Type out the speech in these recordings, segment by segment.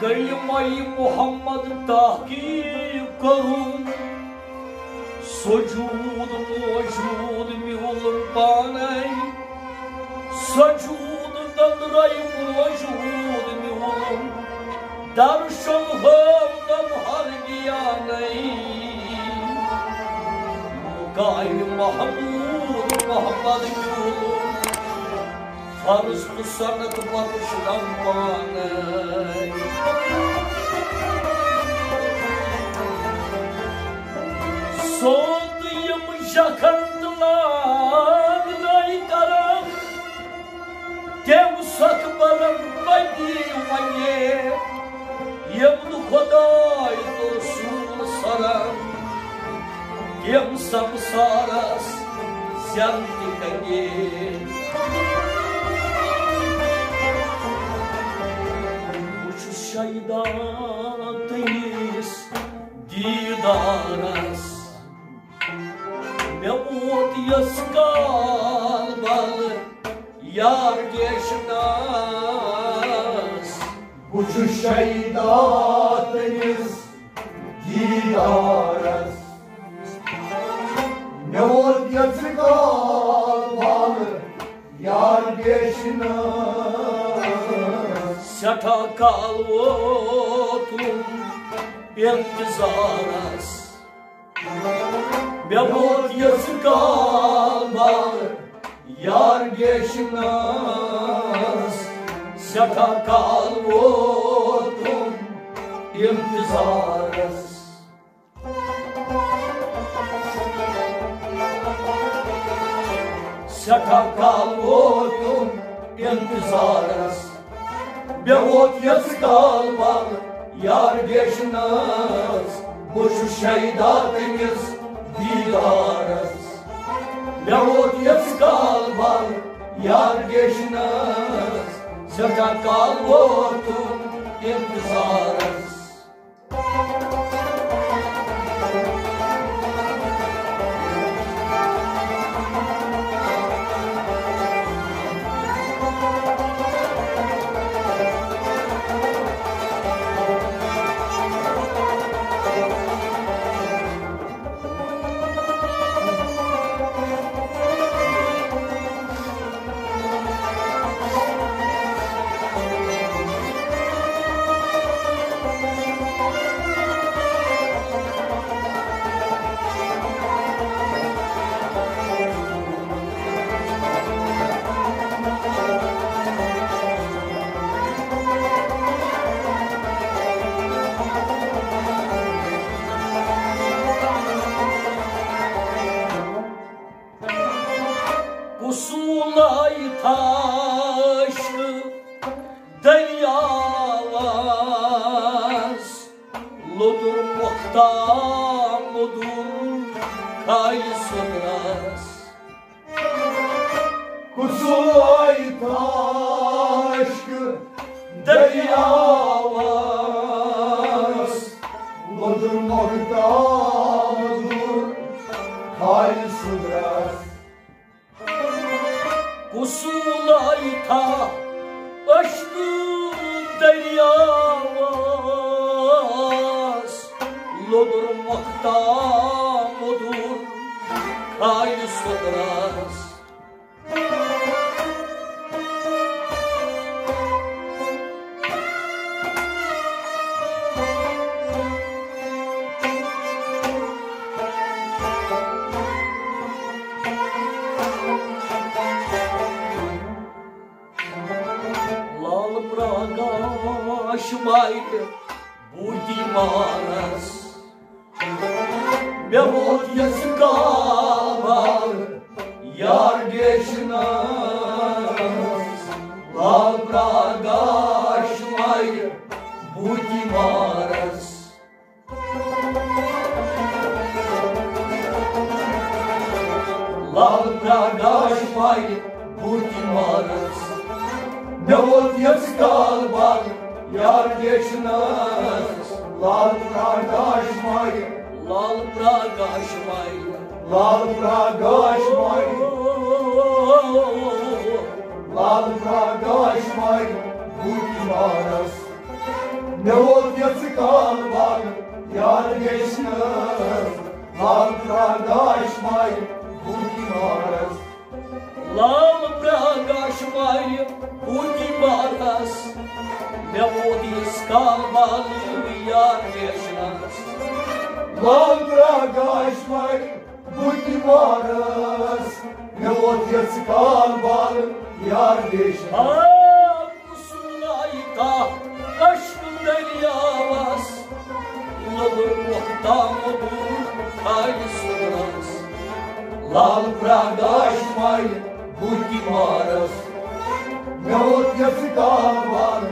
कलमा-ए मोहम्मद तहकीक करूं सुजूद मौजूद मिहुल पाने सुजूद दंदराई मौजूद मिहुल दर्शन हम दम हर गया नहीं मुकाए महमूद मोहम्मद मिहुल Farz-ı sanat barışlan panay Soğduyum yakındılar Naydaran Devsak baran Badiye Yemdu koday Dursun saran Yemsam saras Zendikenge Şaydatıyız didaras Mevut yaskalbalı yar geçnaz Uçu şaydatıyız didaras Mevut yaskalbalı yar geçnaz Şata kalvotum intizaras Mevut yazı kalmalı yar geçmez Şata kalvotum intizaras Şata kalvotum intizaras Mevut yazı kalmalı yar geçmez Boşu şeydatimiz didaras Mevut yazı kalmalı yar geçmez Sergei Kalvov'un intizaras Mevut yazı kalmalı Ладно, даже парень, будем молодцы. Да вот я встал, парень, я вечность. Ладно, даже парень, ладно, даже парень, ладно, даже парень, ладно, даже парень, будем молодцы. Да вот я встал, парень, я вечность. Lan pragaşmayı bugün aras, lan pragaşmayı bugün aras. Ne vodis kalmalı yar yaşanas. Lan pragaşmayı bugün aras. Ne vodis kalmalı yar yaşanas. Ah musulayta aşkından yavas. Olur muhtam olur. Lan pragaşmayı bugün aras. Ne ot yazıdan var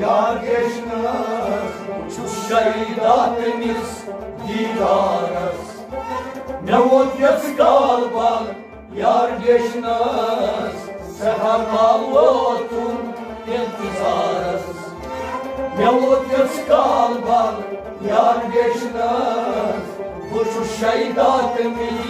yar geçmez. Uçuş şehidatimiz gidaras. Ne ot yazıdan var yar geçmez. Seherla otun intizaras. Ne ot yazıdan var yar geçmez. Şu şehidatimiz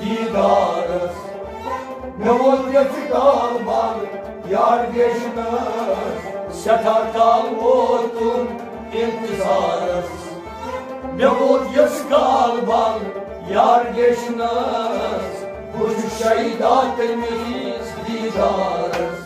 gidaras. Ne Melodiyeti kalmadı, yar geçmez. Sefer kalmadım, intizarız. Melodiyeti kalmadı, yar geçmez. Kuş şeyda temiz didarız.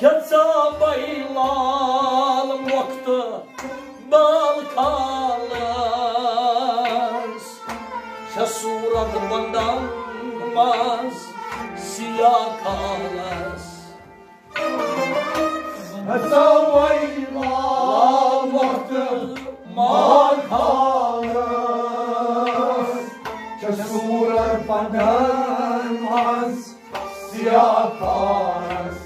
Ketsa baylan vakti balkalas Şasurat bandanmaz siyah kalas Ketsa baylan vakti malkalas Şasurat bandanmaz siyah kalas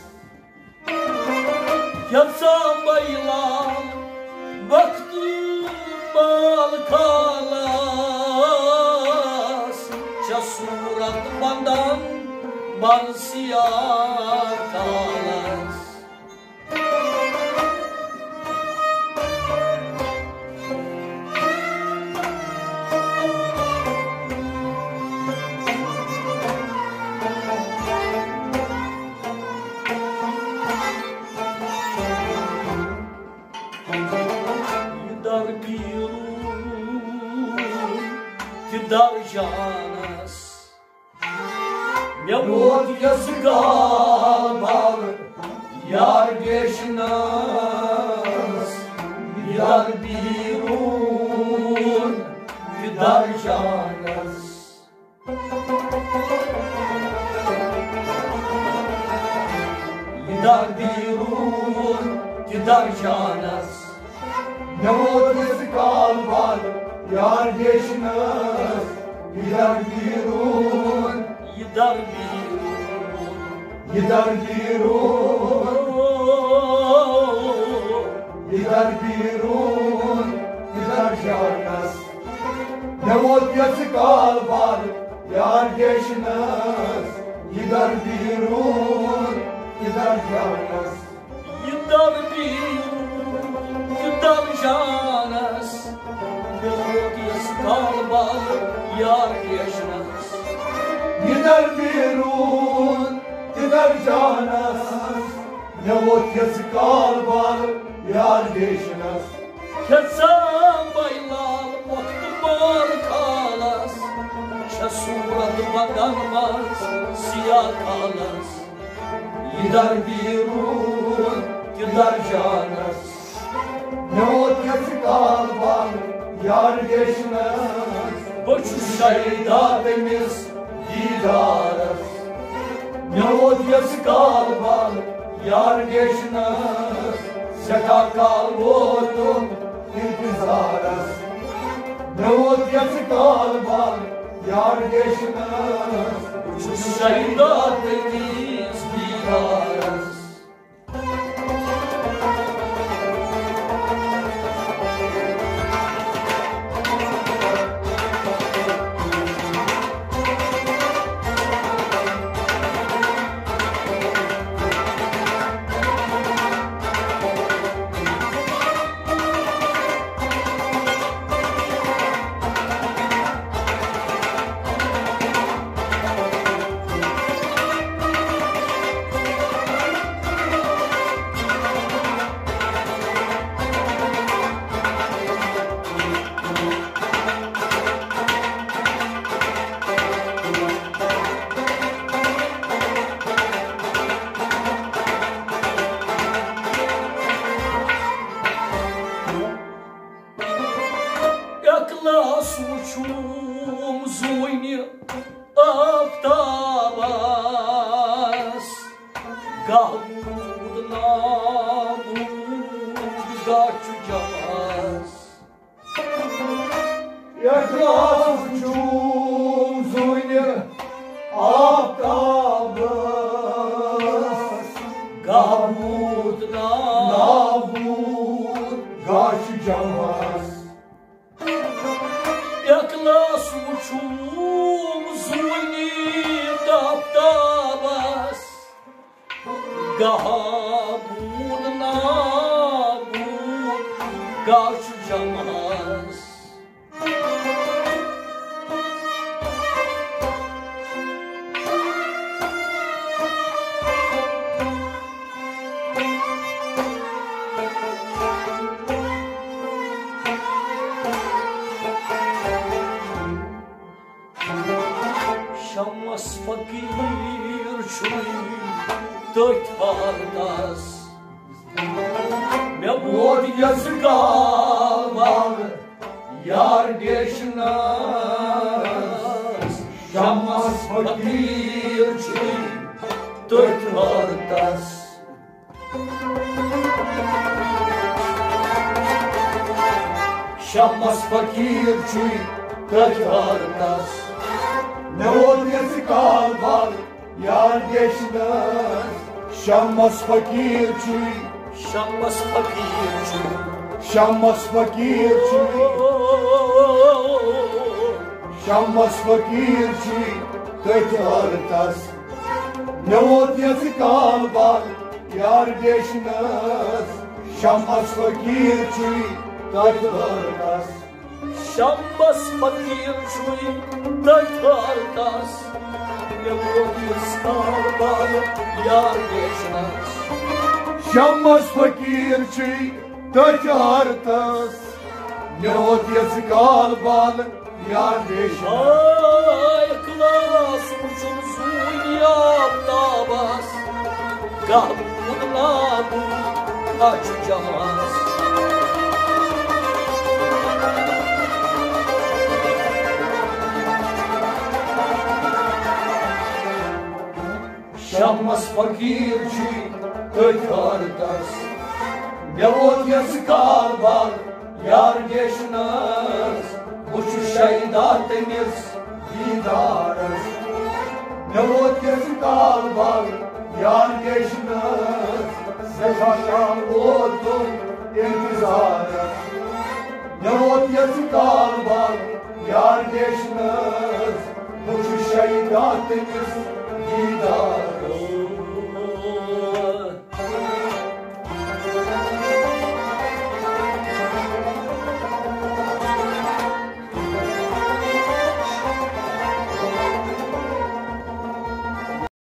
Yatsa baylan vakti balkalas Şasurat bandan mansiyat kalas Darjanas, ne bud yazgalar, yar geçnas, yar birun, darjanas. Yar birun, darjanas, ne bud yazgalar, yar geçnas. Gider birun, gider birun, gider birun, gider birun, gider şarkıs. Ne odası kalbar, yar geçmez. Gider birun, gider şarkıs. Gider birun, gider şarkıs. Ne odası kalbar. Yar yaşanas Gider birun Gider canas Ne ot yazık albar Yar yaşanas Ketsam baylar Vaktim var kalas Şasuratıma danmaz Siyah kalas Gider birun Gider canas Ne ot yazık albar Yar yaşanas Boşuşayı dağdemiz didarız Ne odyası kalbar yar geçinaz Seka kalbodun intizarız Ne odyası kalbar yar geçinaz Boşuşayı dağdemiz didarız Şamas fakir çöy tardas, me bor yazgamar, yar geçnas, şamas fakirçi tardas. Şamas fakirçi tardas, me bor yazgamar, yar geçnas. Şammas fakirçi, şammas fakirçi, şammas fakirçi, şammas fakirçi, tekrardas. Ne odası kalbar, yar geçmez. Şammas fakirçi, tekrardas. Şammas fakirçi, tekrardas. Ne odası kalbar. Yar geçmez. Şammas fakirçi takartas. Ne otyası kalbal yar geçmez. Ay klas uçursun yap davas. Kapınla bu açacağız. Şammas fakirçi tökardas, ne otyası kalbar yar geçmez. Uçu şeyda temiz bidarız, ne otyası kalbar yar geçmez. Seçaşan otur intizarız, ne otyası kalbar yar geçmez. Uçu şeyda temiz bidarız.